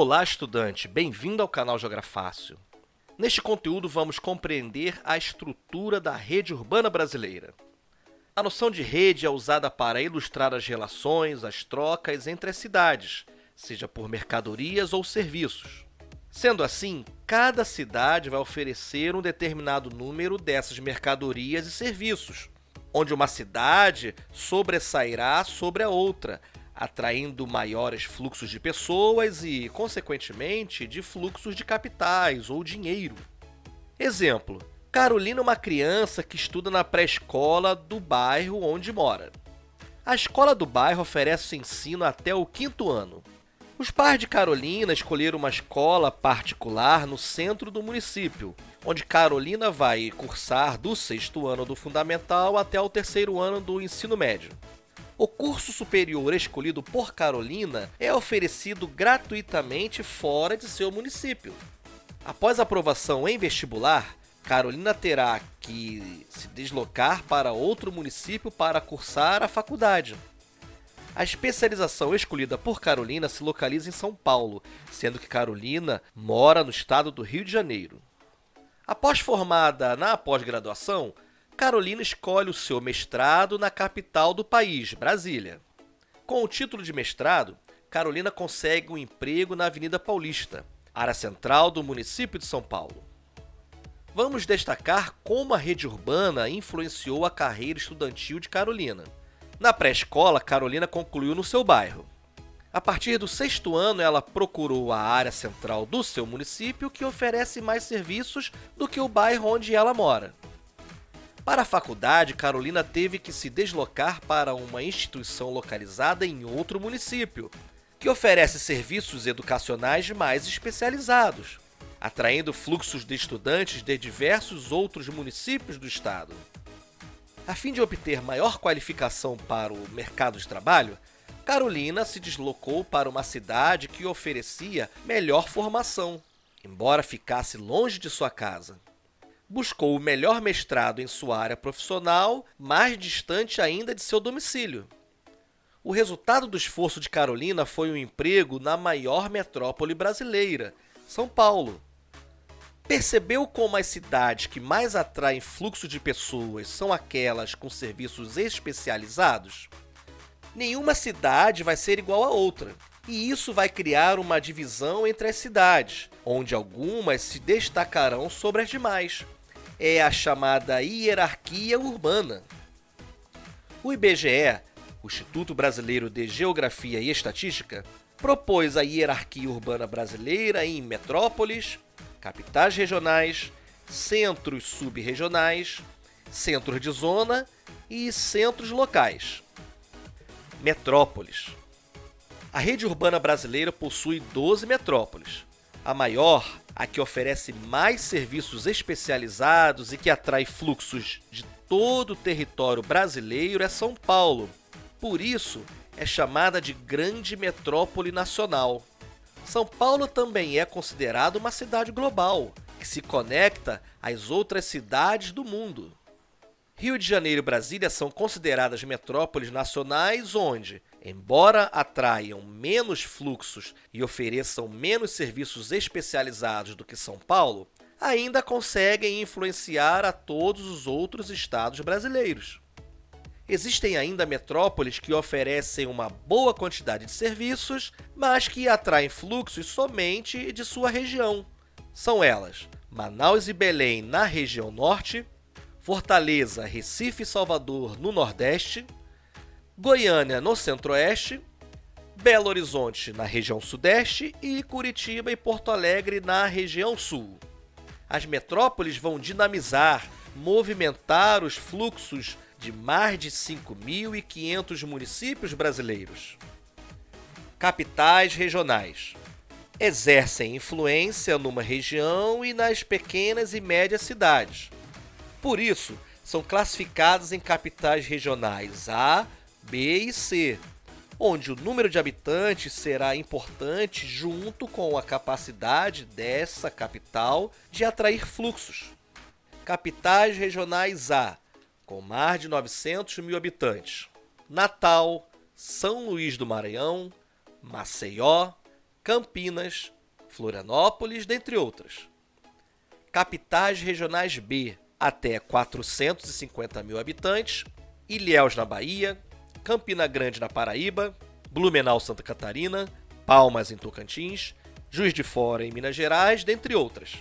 Olá, estudante! Bem-vindo ao canal Geografácil. Neste conteúdo, vamos compreender a estrutura da rede urbana brasileira. A noção de rede é usada para ilustrar as relações, as trocas entre as cidades, seja por mercadorias ou serviços. Sendo assim, cada cidade vai oferecer um determinado número dessas mercadorias e serviços, onde uma cidade sobressairá sobre a outra, atraindo maiores fluxos de pessoas e, consequentemente, de fluxos de capitais ou dinheiro. Exemplo: Carolina é uma criança que estuda na pré-escola do bairro onde mora. A escola do bairro oferece ensino até o 5º ano. Os pais de Carolina escolheram uma escola particular no centro do município, onde Carolina vai cursar do 6º ano do fundamental até o 3º ano do ensino médio. O curso superior escolhido por Carolina é oferecido gratuitamente fora de seu município. Após a aprovação em vestibular, Carolina terá que se deslocar para outro município para cursar a faculdade. A especialização escolhida por Carolina se localiza em São Paulo, sendo que Carolina mora no estado do Rio de Janeiro. Após formada na pós-graduação, Carolina escolhe o seu mestrado na capital do país, Brasília. Com o título de mestrado, Carolina consegue um emprego na Avenida Paulista, área central do município de São Paulo. Vamos destacar como a rede urbana influenciou a carreira estudantil de Carolina. Na pré-escola, Carolina concluiu no seu bairro. A partir do 6º ano, ela procurou a área central do seu município, que oferece mais serviços do que o bairro onde ela mora. Para a faculdade, Carolina teve que se deslocar para uma instituição localizada em outro município, que oferece serviços educacionais mais especializados, atraindo fluxos de estudantes de diversos outros municípios do estado. A fim de obter maior qualificação para o mercado de trabalho, Carolina se deslocou para uma cidade que oferecia melhor formação, embora ficasse longe de sua casa. Buscou o melhor mestrado em sua área profissional, mais distante ainda de seu domicílio. O resultado do esforço de Carolina foi um emprego na maior metrópole brasileira, São Paulo. Percebeu como as cidades que mais atraem fluxo de pessoas são aquelas com serviços especializados? Nenhuma cidade vai ser igual a outra. E isso vai criar uma divisão entre as cidades, onde algumas se destacarão sobre as demais. É a chamada hierarquia urbana. O IBGE, o Instituto Brasileiro de Geografia e Estatística, propôs a hierarquia urbana brasileira em metrópoles, capitais regionais, centros subregionais, centros de zona e centros locais. Metrópoles. A rede urbana brasileira possui 12 metrópoles. A maior, a que oferece mais serviços especializados e que atrai fluxos de todo o território brasileiro, é São Paulo. Por isso, é chamada de grande metrópole nacional. São Paulo também é considerado uma cidade global, que se conecta às outras cidades do mundo. Rio de Janeiro e Brasília são consideradas metrópoles nacionais onde, embora atraiam menos fluxos e ofereçam menos serviços especializados do que São Paulo, ainda conseguem influenciar a todos os outros estados brasileiros. Existem ainda metrópoles que oferecem uma boa quantidade de serviços, mas que atraem fluxos somente de sua região. São elas: Manaus e Belém, na região norte; Fortaleza, Recife e Salvador, no nordeste; Goiânia, no centro-oeste; Belo Horizonte, na região sudeste; e Curitiba e Porto Alegre, na região sul. As metrópoles vão dinamizar, movimentar os fluxos de mais de 5.500 municípios brasileiros. Capitais regionais. Exercem influência numa região e nas pequenas e médias cidades. Por isso, são classificadas em capitais regionais A, B e C, onde o número de habitantes será importante junto com a capacidade dessa capital de atrair fluxos. Capitais regionais A, com mais de 900.000 habitantes: Natal, São Luís do Maranhão, Maceió, Campinas, Florianópolis, dentre outras. Capitais regionais B, até 450 mil habitantes, Ilhéus na Bahia, Campina Grande na Paraíba, Blumenau, Santa Catarina, Palmas em Tocantins, Juiz de Fora em Minas Gerais, dentre outras.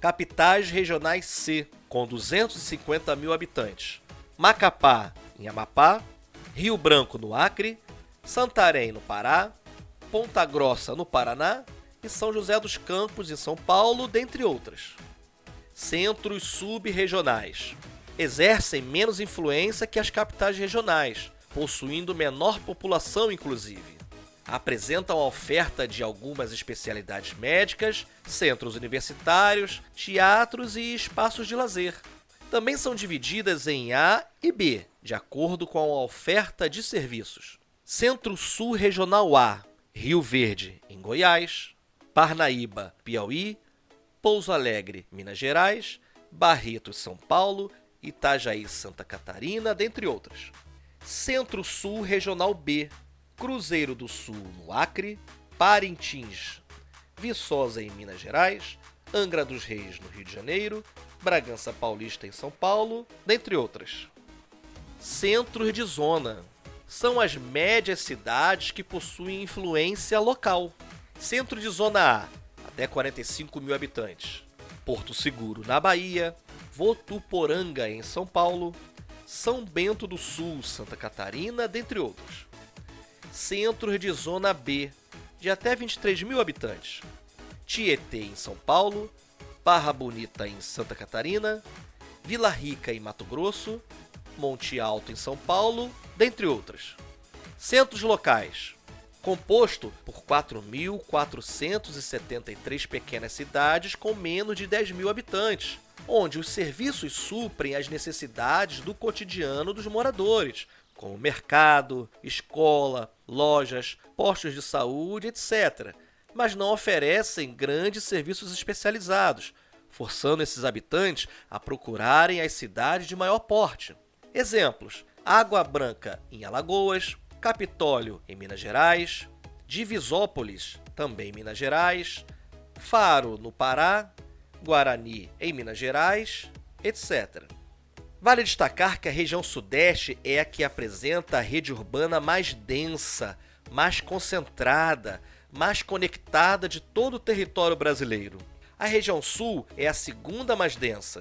Capitais regionais C, com 250 mil habitantes, Macapá em Amapá, Rio Branco no Acre, Santarém no Pará, Ponta Grossa no Paraná e São José dos Campos em São Paulo, dentre outras. Centros subregionais exercem menos influência que as capitais regionais, possuindo menor população inclusive. Apresentam a oferta de algumas especialidades médicas, centros universitários, teatros e espaços de lazer. Também são divididas em A e B, de acordo com a oferta de serviços. Centro-Sul Regional A, Rio Verde, em Goiás, Parnaíba, Piauí, Pouso Alegre, Minas Gerais, Barretos, São Paulo, Itajaí, Santa Catarina, dentre outras. Centro-Sul Regional B, Cruzeiro do Sul, no Acre, Parintins, Viçosa, em Minas Gerais, Angra dos Reis, no Rio de Janeiro, Bragança Paulista, em São Paulo, dentre outras. Centros de zona são as médias cidades que possuem influência local. Centro de zona A, até 45 mil habitantes. Porto Seguro, na Bahia. Votuporanga, em São Paulo. São Bento do Sul, Santa Catarina, dentre outros. Centros de zona B, de até 23 mil habitantes. Tietê, em São Paulo. Barra Bonita, em Santa Catarina. Vila Rica, em Mato Grosso. Monte Alto, em São Paulo, dentre outras. Centros locais, composto por 4.473 pequenas cidades com menos de 10 mil habitantes, onde os serviços suprem as necessidades do cotidiano dos moradores, como mercado, escola, lojas, postos de saúde, etc., mas não oferecem grandes serviços especializados, forçando esses habitantes a procurarem as cidades de maior porte. Exemplos: Água Branca, em Alagoas, Capitólio, em Minas Gerais, Divisópolis, também Minas Gerais, Faro, no Pará, Guarani, em Minas Gerais, etc. Vale destacar que a região Sudeste é a que apresenta a rede urbana mais densa, mais concentrada, mais conectada de todo o território brasileiro. A região Sul é a segunda mais densa.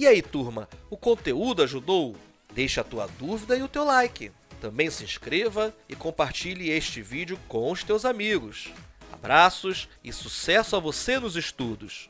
E aí, turma, o conteúdo ajudou? Deixa a tua dúvida e o teu like. Também se inscreva e compartilhe este vídeo com os teus amigos. Abraços e sucesso a você nos estudos!